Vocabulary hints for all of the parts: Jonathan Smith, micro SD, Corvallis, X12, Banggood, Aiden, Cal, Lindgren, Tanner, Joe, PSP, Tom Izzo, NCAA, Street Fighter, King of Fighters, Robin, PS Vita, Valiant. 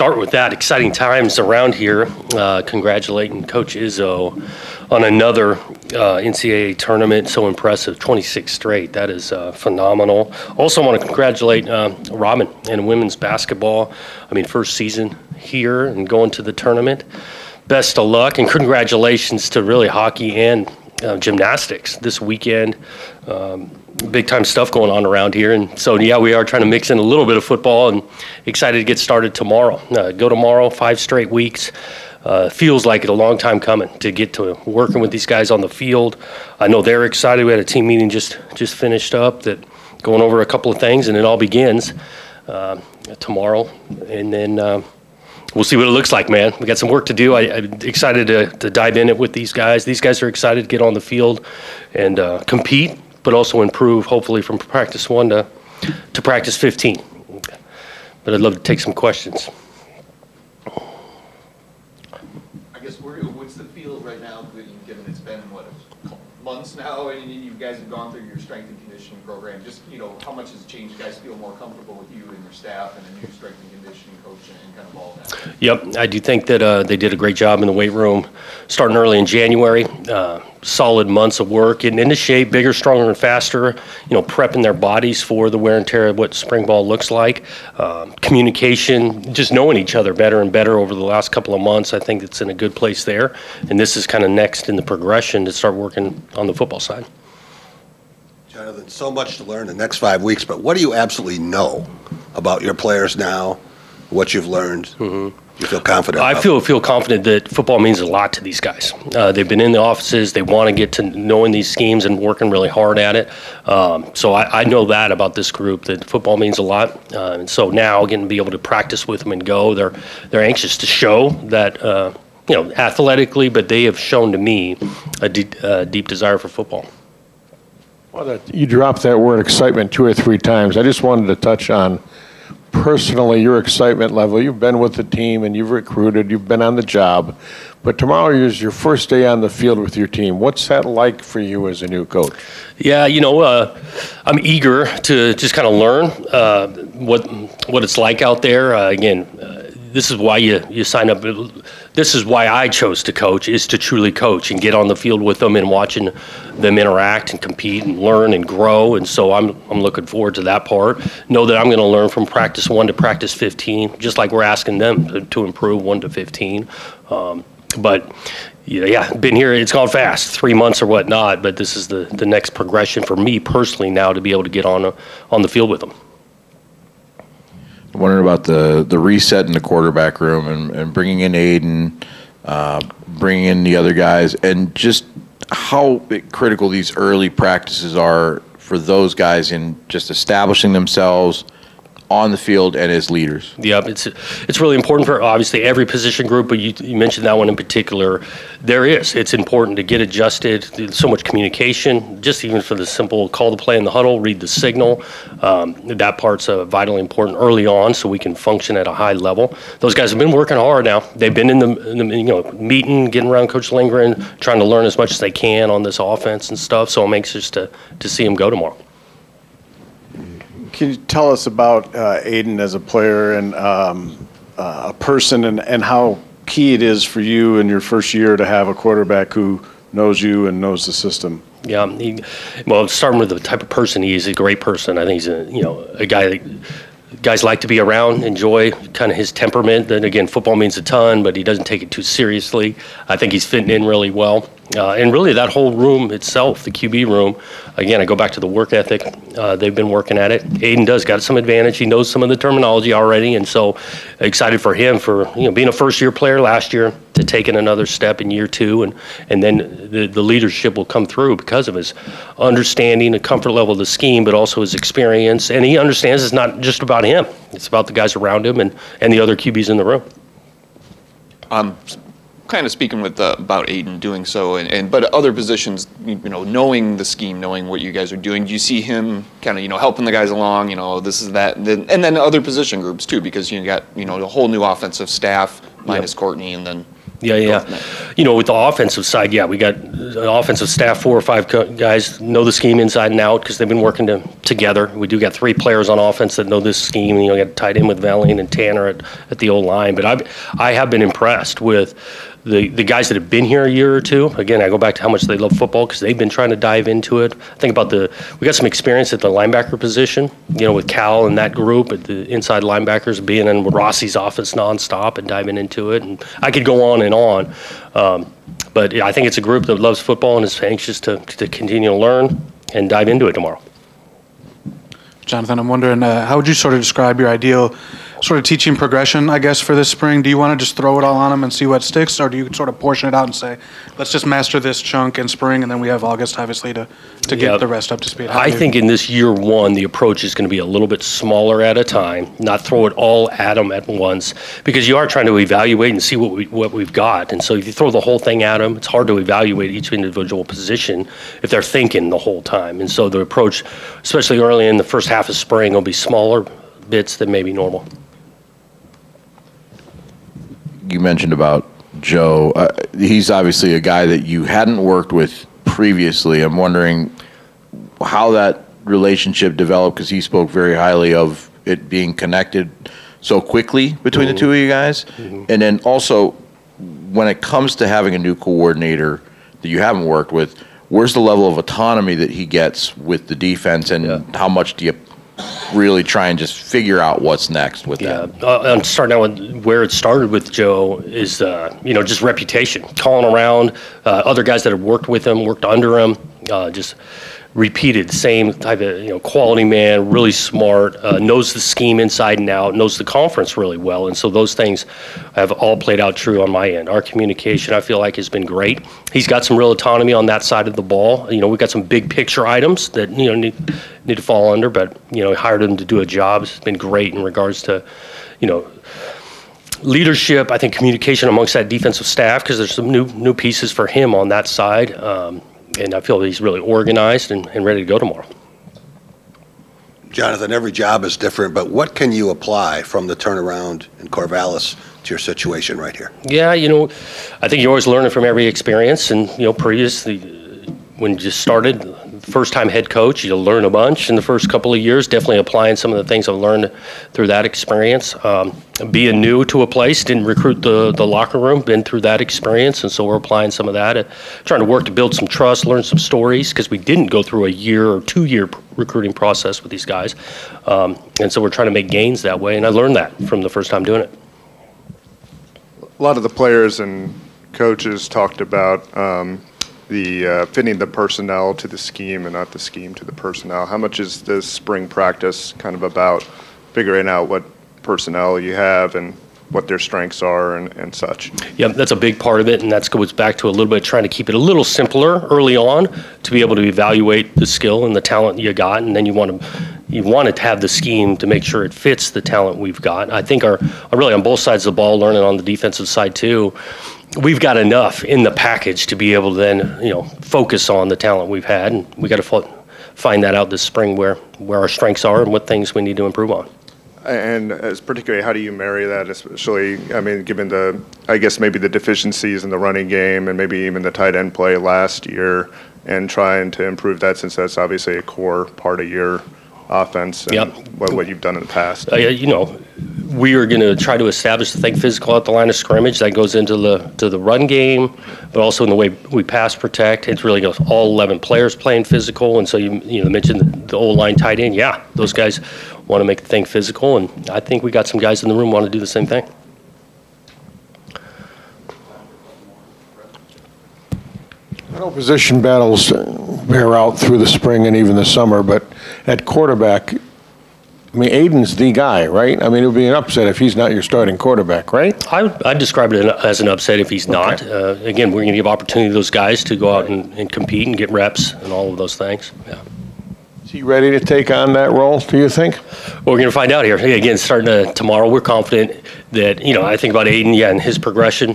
Start with that. Exciting times around here. Congratulating Coach Izzo on another NCAA tournament. So impressive, 26 straight. That is phenomenal. Also want to congratulate Robin and women's basketball. I mean, first season here and going to the tournament. Best of luck and congratulations to really hockey and gymnastics this weekend. Big time stuff going on around here, and so yeah, we are trying to mix in a little bit of football and excited to get started tomorrow. Go tomorrow, 5 straight weeks. Feels like it a long time coming to get to working with these guys on the field. I know they're excited. We had a team meeting just finished up that going over a couple of things, and it all begins tomorrow, and then we'll see what it looks like, man. We got some work to do. I'm excited to dive in it with these guys. These guys are excited to get on the field and compete, but also improve, hopefully, from practice 1 to practice 15. But I'd love to take some questions. I guess, what's the field right now, given it's been, what, months now, and you guys have gone through your strength and conditioning program? Just, you know, how much has it changed? You guys feel more comfortable with you and your staff and the new strength and conditioning coach and kind of all that? Yep, I do think that they did a great job in the weight room starting early in January. Solid months of work, getting into shape, bigger, stronger, and faster, you know, prepping their bodies for the wear and tear of what spring ball looks like. Communication, just knowing each other better and better over the last couple of months. I think it's in a good place there, and this is kind of next in the progression to start working on the football side. Jonathan, so much to learn in the next 5 weeks, but what do you absolutely know about your players now, what you've learned? Mm-hmm. You feel confident? I feel confident that football means a lot to these guys. They've been in the offices. They want to get to knowing these schemes and working really hard at it. So I know that about this group, that football means a lot. And so now getting to be able to practice with them and go, they're anxious to show that, you know, athletically, but they have shown to me a deep desire for football. Well, you dropped that word excitement 2 or 3 times. I just wanted to touch on personally your excitement level. You've been with the team and you've recruited, you've been on the job, but tomorrow is your first day on the field with your team. What's that like for you as a new coach? Yeah, you know, I'm eager to just kind of learn what it's like out there. Again, this is why you sign up. This is why I chose to coach, is to truly coach and get on the field with them and watching them interact and compete and learn and grow. And so I'm looking forward to that part. Know that I'm going to learn from practice 1 to practice 15, just like we're asking them to improve 1 to 15. But yeah, been here. It's gone fast, 3 months or whatnot. But this is the next progression for me personally now, to be able to get on the field with them. I'm wondering about the reset in the quarterback room and bringing in Aiden, bringing in the other guys, and just how critical these early practices are for those guys in just establishing themselves on the field and as leaders. Yeah, it's really important for obviously every position group, but you mentioned that one in particular. It's important to get adjusted. There's so much communication, just even for the simple call the play in the huddle, read the signal. That part's vitally important early on, so we can function at a high level. Those guys have been working hard now. They've been in the you know, meeting, getting around Coach Lindgren, trying to learn as much as they can on this offense and stuff. So I'm anxious to see them go tomorrow. Can you tell us about Aiden as a player and a person, and how key it is for you in your first year to have a quarterback who knows you and knows the system? Yeah, well, starting with the type of person he is, a great person. I think he's a guy that guys like to be around, enjoy kind of his temperament. Then again, football means a ton, but he doesn't take it too seriously. I think he's fitting in really well. And really that whole room itself, the QB room, again, I go back to the work ethic. They've been working at it. Aiden does got some advantage. He knows some of the terminology already, and so excited for him for, you know, being a first-year player last year to taking another step in year 2, and then the leadership will come through because of his understanding, the comfort level of the scheme, but also his experience. And he understands it's not just about him. It's about the guys around him and the other QBs in the room. Kind of speaking with about Aiden doing so, but other positions, knowing the scheme, knowing what you guys are doing. Do you see him kind of helping the guys along? This is that, and then other position groups too, because you got the whole new offensive staff minus Courtney, and then. Yeah. you know, with the offensive side, yeah, we got offensive staff, 4 or 5 guys know the scheme inside and out because they've been working together. We do got 3 players on offense that know this scheme. You know, got tied in with Valiant and Tanner at the old line. But I have been impressed with the guys that have been here a year or two. Again, I go back to how much they love football because they've been trying to dive into it. I think about we got some experience at the linebacker position, you know, with Cal and that group, at the inside linebackers being in Rossi's office nonstop and diving into it. And I could go on and on. But I think it's a group that loves football and is anxious to continue to learn and dive into it tomorrow. Jonathan, I'm wondering, how would you sort of describe your ideal sort of teaching progression, I guess, for this spring? Do you want to just throw it all on them and see what sticks, or do you sort of portion it out and say, let's just master this chunk in spring, and then we have August, obviously, to get the rest up to speed? I think in this year one, the approach is going to be a little bit smaller at a time, not throw it all at them at once, because you are trying to evaluate and see what we've got. And so if you throw the whole thing at them, it's hard to evaluate each individual position if they're thinking the whole time. And so the approach, especially early in the first half of spring, will be smaller bits than maybe normal. You mentioned about Joe. He's obviously a guy that you hadn't worked with previously. I'm wondering how that relationship developed, because he spoke very highly of it being connected so quickly between the two of you guys. And then also, when it comes to having a new coordinator that you haven't worked with, where's the level of autonomy that he gets with the defense, and how much do you really try and just figure out what's next with that? I'm starting out with where it started with Joe is, you know, just reputation, calling around other guys that have worked with him, worked under him, just repeated same type of, you know, quality man, really smart, knows the scheme inside and out, knows the conference really well. And so those things have all played out true on my end. Our communication, I feel like, has been great. He's got some real autonomy on that side of the ball. You know, we've got some big picture items that, you know, need to fall under, but, you know, hired him to do a job. It's been great in regards to, you know, leadership, I think communication amongst that defensive staff, because there's some new pieces for him on that side. And I feel he's really organized and ready to go tomorrow. Jonathan, every job is different, but what can you apply from the turnaround in Corvallis to your situation right here? Yeah, you know, I think you're always learning from every experience. And, you know, previously, when you just started, first-time head coach, you'll learn a bunch in the first couple of years, definitely applying some of the things I've learned through that experience. Being new to a place, didn't recruit the locker room, been through that experience, and so we're applying some of that, trying to work to build some trust, learn some stories, because we didn't go through a year or 2-year recruiting process with these guys. And so we're trying to make gains that way, and I learned that from the first time doing it. A lot of the players and coaches talked about fitting the personnel to the scheme and not the scheme to the personnel. How much is this spring practice kind of about figuring out what personnel you have and what their strengths are and such? Yeah, that's a big part of it, and that goes back to a little bit trying to keep it a little simpler early on to be able to evaluate the skill and the talent you got, and then you want to have the scheme to make sure it fits the talent we've got. I think really on both sides of the ball, learning on the defensive side too, we've got enough in the package to be able to then, you know, focus on the talent we've had, and we got to find that out this spring where our strengths are and what things we need to improve on. And as particularly, how do you marry that, especially, I mean, given the, I guess maybe the deficiencies in the running game and maybe even the tight end play last year, and trying to improve that, since that's obviously a core part of your offense and what you've done in the past? You know, we are going to try to establish the thing physical at the line of scrimmage. That goes into the run game, but also in the way we pass protect. It's really goes all 11 players playing physical. And so you mentioned the O-line tight end. Yeah, those guys want to make the thing physical, and I think we got some guys in the room want to do the same thing. I know position battles bear out through the spring and even the summer, but at quarterback, I mean, Aiden's the guy, right? I mean, it would be an upset if he's not your starting quarterback, right? I'd describe it as an upset if he's not. Again, we're going to give opportunity to those guys to go out and compete and get reps and all of those things. Yeah. Is he ready to take on that role, do you think? Well, we're going to find out here. Again, starting tomorrow, we're confident that, you know, I think about Aiden, and his progression,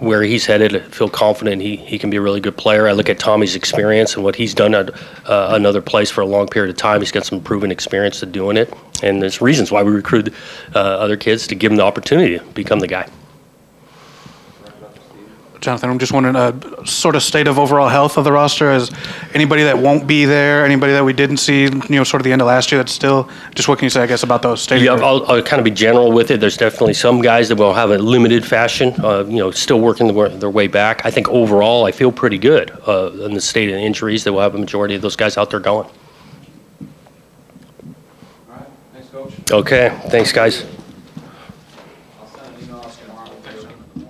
where he's headed, I feel confident he can be a really good player. I look at Tommy's experience and what he's done at another place for a long period of time. He's got some proven experience to doing it, and there's reasons why we recruit other kids to give them the opportunity to become the guy. Jonathan, I'm just wondering, sort of state of overall health of the roster. Is anybody that won't be there, anybody that we didn't see, sort of the end of last year that's still, just what can you say, I guess, about those stages? Yeah, I'll kind of be general with it. There's definitely some guys that will have a limited fashion, still working their way back. I think overall, I feel pretty good in the state of the injuries that will have a majority of those guys out there going. All right, thanks, Coach. Okay, thanks, guys. I'll send an email tomorrow.